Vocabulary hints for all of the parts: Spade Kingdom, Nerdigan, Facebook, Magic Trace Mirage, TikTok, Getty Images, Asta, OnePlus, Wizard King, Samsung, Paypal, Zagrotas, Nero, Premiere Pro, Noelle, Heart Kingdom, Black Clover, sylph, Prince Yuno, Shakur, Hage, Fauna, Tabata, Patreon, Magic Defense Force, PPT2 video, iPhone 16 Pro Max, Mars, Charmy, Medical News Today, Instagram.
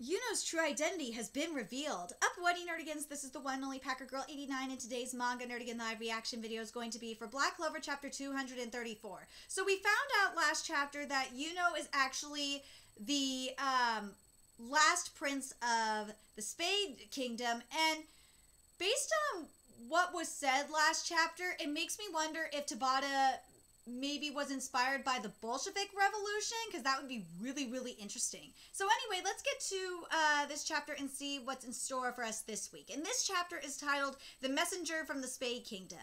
Yuno's true identity has been revealed. Up, Whitey Nerdigans, this is the one and only Packer Girl 89, and today's Manga Nerdigan Live reaction video is going to be for Black Clover Chapter 234. So we found out last chapter that Yuno is actually the last prince of the Spade Kingdom, and based on what was said last chapter, it makes me wonder if Tabata maybe was inspired by the Bolshevik revolution, because that would be really, really interesting. So anyway, let's get to this chapter and see what's in store for us this week. And this chapter is titled, The Messenger from the Spade Kingdom.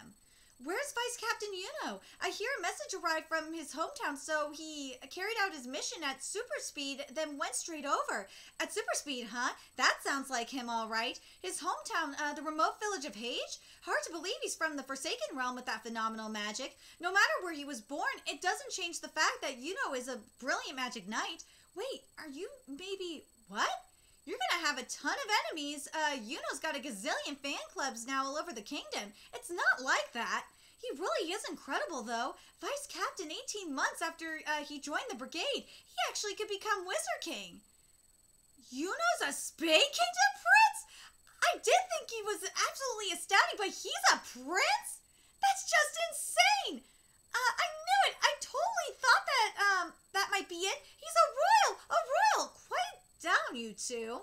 Where's Vice Captain Yuno? I hear a message arrived from his hometown, so he carried out his mission at super speed, then went straight over. At super speed, huh? That sounds like him, all right. His hometown, the remote village of Hage? Hard to believe he's from the Forsaken Realm with that phenomenal magic. No matter where he was born, it doesn't change the fact that Yuno is a brilliant magic knight. Wait, are you maybe... what? You're going to have a ton of enemies. Yuno's got a gazillion fan clubs now all over the kingdom. It's not like that. He really is incredible, though. Vice Captain 18 months after he joined the brigade. He actually could become Wizard King. Yuno's a Spade Kingdom prince? I did think he was absolutely astounding, but he's a prince? That's just insane. I knew it. I totally thought that that might be it. He's a royal. Quite down, you two.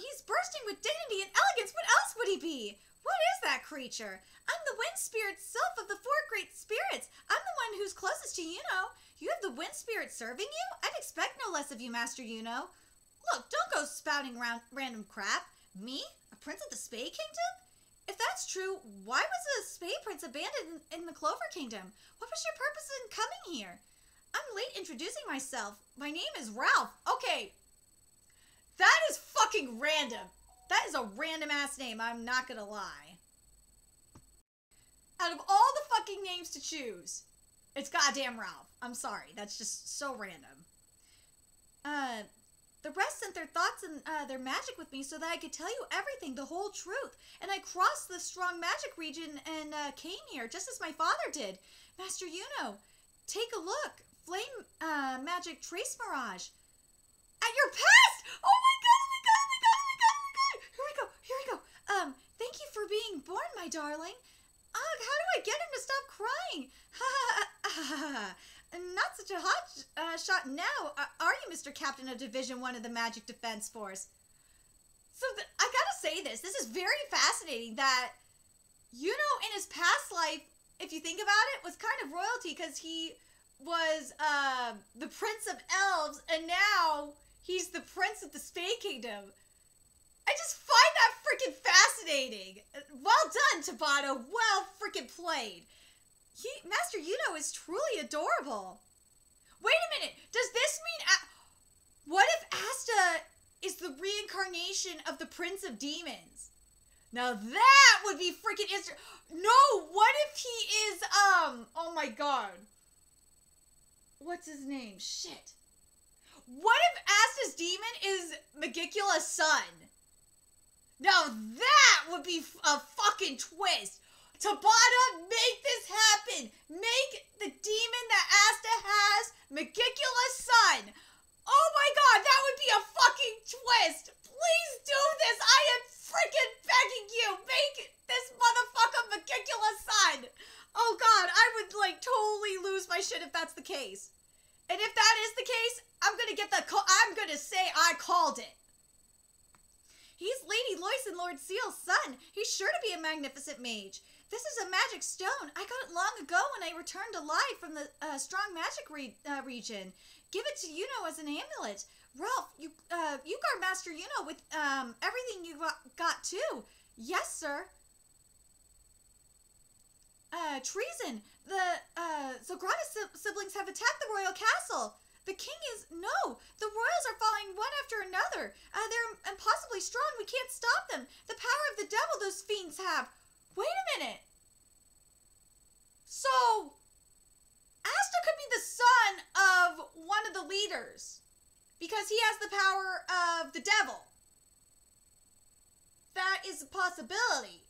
He's bursting with dignity and elegance. What else would he be? What is that creature? I'm the wind spirit sylph of the four great spirits. I'm the one who's closest to Yuno. You have the wind spirit serving you? I'd expect no less of you, Master Yuno. Look, don't go spouting random crap. Me? A prince of the Spade Kingdom? If that's true, why was the Spade Prince abandoned in the Clover Kingdom? What was your purpose in coming here? I'm late introducing myself. My name is Ralph. Okay. That is fucking random. That is a random ass name, I'm not gonna lie. Out of all the fucking names to choose, it's goddamn Ralph. I'm sorry, that's just so random. The rest sent their thoughts and their magic with me so that I could tell you everything, the whole truth. And I crossed the strong magic region and came here, just as my father did. Master Yuno, take a look. Flame Magic Trace Mirage. At your past! Oh my god, oh my god, oh my god, oh my god! Here we go. Thank you for being born, my darling. Ugh, how do I get him to stop crying? Ha ha ha. Not such a hot shot now, are you, Mr. Captain of Division 1 of the Magic Defense Force? So I gotta say this is very fascinating that, you know, in his past life, if you think about it, was kind of royalty because he was the Prince of Elves and now he's the Prince of the Spade Kingdom. I just find that freaking fascinating. Well done, Tabata. Well freaking played. Master Yuno is truly adorable. Wait a minute. Does this mean... what if Asta is the reincarnation of the Prince of Demons? Now that would be freaking... No, what if he is... oh my god. What's his name? Shit. What if Asta's demon is Megicula's son? Now that would be a fucking twist. Tabata, make this happen. Make the demon that Asta has Megicula's son. Oh my god, that would be a fucking twist. Please do this. I am freaking begging you. Make this motherfucker Megicula's son. Oh god, I would like totally lose my shit if that's the case. And if that is the case, I'm gonna get the call. I'm gonna say I called it. He's Lady Loyce and Lord Seal's son. He's sure to be a magnificent mage. This is a magic stone. I got it long ago when I returned alive from the strong magic region. Give it to Yuno as an amulet. Ralph, you guard Master Yuno with everything you got too. Yes, sir. Treason. The Zagrotas siblings have attacked the royal castle. The king is... No! The royals are falling one after another. They're impossibly strong. We can't stop them. The power of the devil those fiends have. Wait a minute. So... Asta could be the son of one of the leaders. Because he has the power of the devil. That is a possibility.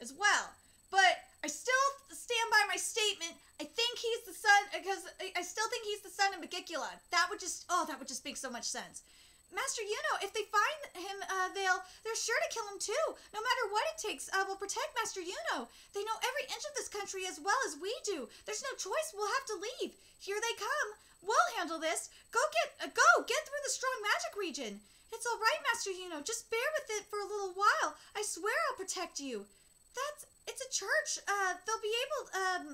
As well. But... I still stand by my statement. I think he's the son, because I still think he's the son of Megicula. That would just, oh, that would just make so much sense. Master Yuno, if they find him, they're sure to kill him too. No matter what it takes, we'll protect Master Yuno. They know every inch of this country as well as we do. There's no choice. We'll have to leave. Here they come. We'll handle this. Go get through the strong magic region. It's all right, Master Yuno. Just bear with it for a little while. I swear I'll protect you. It's a church. They'll be able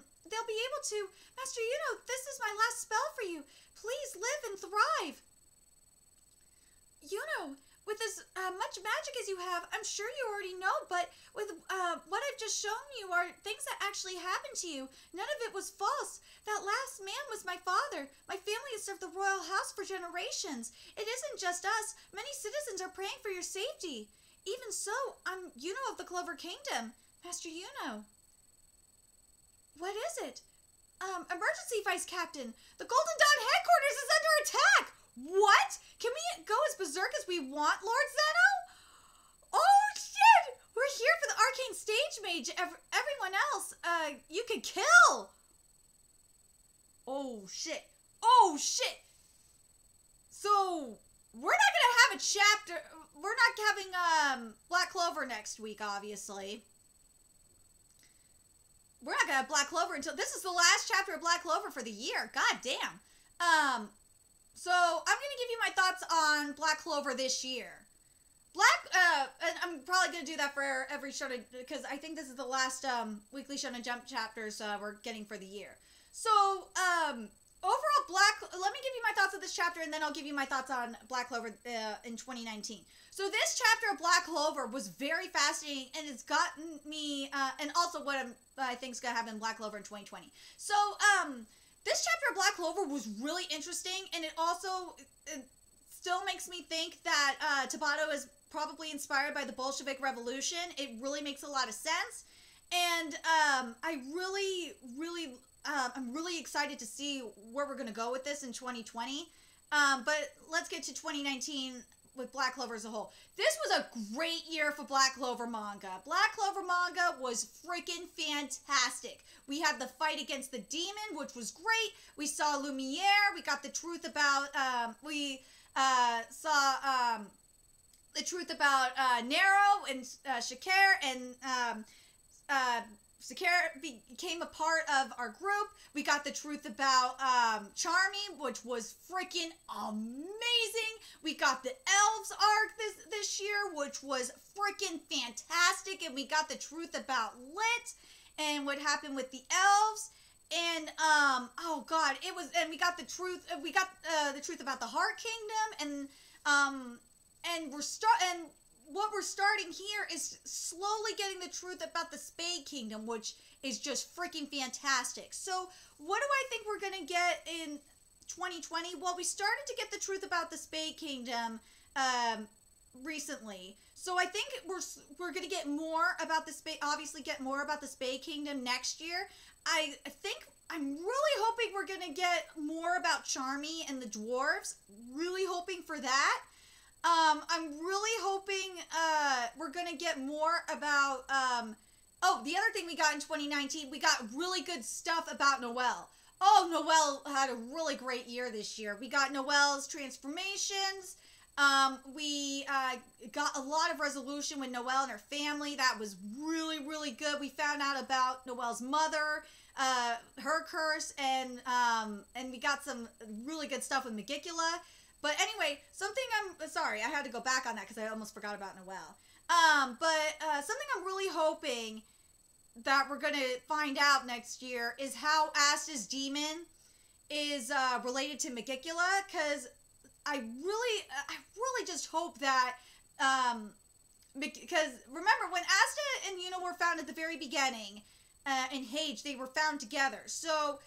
to. Master Yuno, this is my last spell for you. Please live and thrive. Yuno, with as much magic as you have, I'm sure you already know, but with what I've just shown you are things that actually happened to you. None of it was false. That last man was my father. My family has served the royal house for generations. It isn't just us. Many citizens are praying for your safety. Even so, I'm Yuno of the Clover Kingdom. Master Yuno. What is it? Emergency, Vice Captain. The Golden Dawn headquarters is under attack. What? Can we go as berserk as we want, Lord Zeno? Oh, shit! We're here for the arcane stage mage. Everyone else, you can kill. Oh, shit. Oh, shit. So, we're not gonna have a chapter. We're not having, Black Clover next week, obviously. We're not gonna have Black Clover until, this is the last chapter of Black Clover for the year. God damn. So, I'm going to give you my thoughts on Black Clover this year. And I'm probably going to do that for every Shonen, because I think this is the last weekly Shonen Jump chapters we're getting for the year. So, overall, let me give you my thoughts on this chapter, and then I'll give you my thoughts on Black Clover in 2019. So, this chapter of Black Clover was very fascinating, and it's gotten me, and also what I think is going to happen in Black Clover in 2020. So, this chapter of Black Clover was really interesting, and it also still makes me think that Tabato is probably inspired by the Bolshevik revolution. It really makes a lot of sense, and I'm really excited to see where we're going to go with this in 2020, but let's get to 2019 with Black Clover as a whole. This was a great year for Black Clover manga. Black Clover manga was freaking fantastic. We had the fight against the demon, which was great. We saw Lumiere. We got the truth about, Nero and Shakur, and Shakur became a part of our group. We got the truth about Charmy, which was freaking amazing. We got the Elves arc this year, which was freaking fantastic. And we got the truth about Lit and what happened with the Elves. And, oh God, it was, and we got the truth, about the Heart Kingdom. And what we're starting here is slowly getting the truth about the Spade Kingdom, which is just freaking fantastic. So what do I think we're going to get in 2020? Well, we started to get the truth about the Spade Kingdom recently. So I think we're going to get more about the Spade, obviously get more about the Spade Kingdom next year. I think I'm really hoping we're going to get more about Charmy and the dwarves. Really hoping for that. I'm really hoping we're going to get more about, oh, the other thing we got in 2019, we got really good stuff about Noelle. Oh, Noelle had a really great year this year. We got Noelle's transformations. We got a lot of resolution with Noelle and her family. That was really, really good. We found out about Noelle's mother, her curse, and we got some really good stuff with Megicula. But anyway, something I'm sorry, I had to go back on that because I almost forgot about Noelle. Something I'm really hoping that we're going to find out next year is how Asta's demon is related to Megicula, because I really just hope that because remember when Asta and Yuno were found at the very beginning in Hage, they were found together. So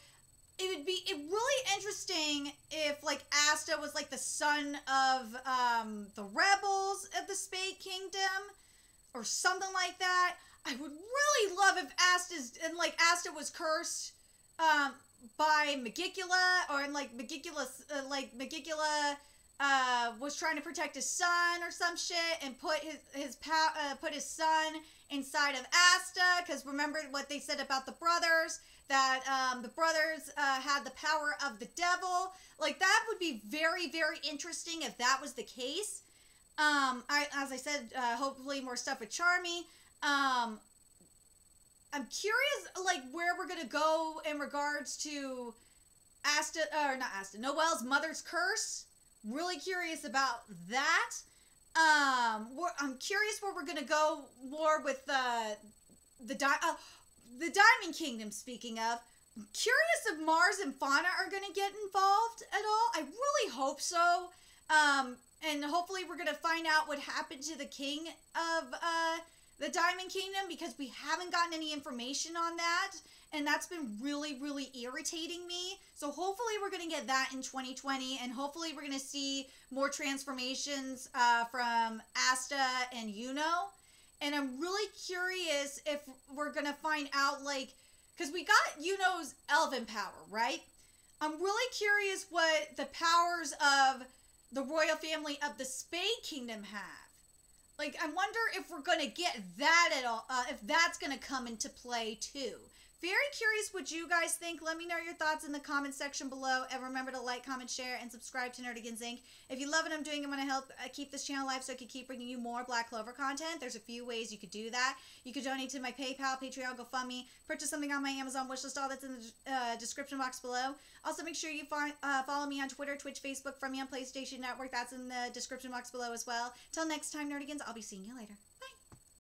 it would be really interesting if, like, Asta was, like, the son of the rebels of the Spade Kingdom or something like that. I would really love if Asta was cursed by Megicula, or, like, Megicula was trying to protect his son or some shit, and put his son inside of Asta, because remember what they said about the brothers, that the brothers had the power of the devil. Like, that would be very, very interesting if that was the case. As I said, hopefully more stuff with Charmy. I'm curious, like, where we're gonna go in regards to Noelle's mother's curse. Really curious about that. I'm curious where we're gonna go more with the Diamond Kingdom. Speaking of, I'm curious if Mars and Fauna are gonna get involved at all. I really hope so. And hopefully we're gonna find out what happened to the king of the Diamond Kingdom, because we haven't gotten any information on that, and that's been really, really irritating me. So hopefully we're going to get that in 2020, and hopefully we're going to see more transformations from Asta and Yuno. And I'm really curious if we're going to find out, like, because we got Yuno's elven power, right? I'm really curious what the powers of the royal family of the Spade Kingdom have. Like, I wonder if we're going to get that at all, if that's going to come into play too. Very curious what you guys think. Let me know your thoughts in the comment section below. And remember to like, comment, share, and subscribe to Nerdigans Inc. If you love what I'm doing and want to help keep this channel alive so I can keep bringing you more Black Clover content, there's a few ways you could do that. You could donate to my PayPal, Patreon, GoFundMe, purchase something on my Amazon wishlist, all that's in the description box below. Also, make sure you follow me on Twitter, Twitch, Facebook, from me on PlayStation Network. That's in the description box below as well. Till next time, Nerdigans, I'll be seeing you later. Bye.